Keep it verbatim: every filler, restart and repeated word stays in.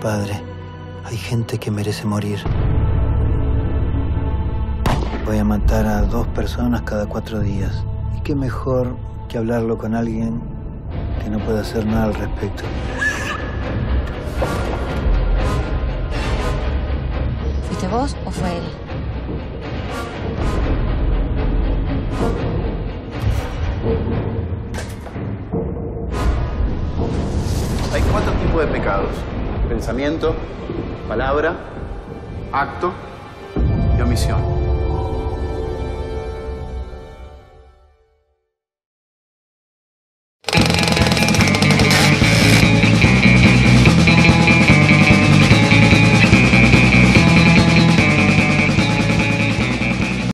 Padre, hay gente que merece morir. Voy a matar a dos personas cada cuatro días. Y qué mejor que hablarlo con alguien que no puede hacer nada al respecto. ¿Fuiste vos o fue él? Hay cuatro tipos de pecados: pensamiento, palabra, acto y omisión.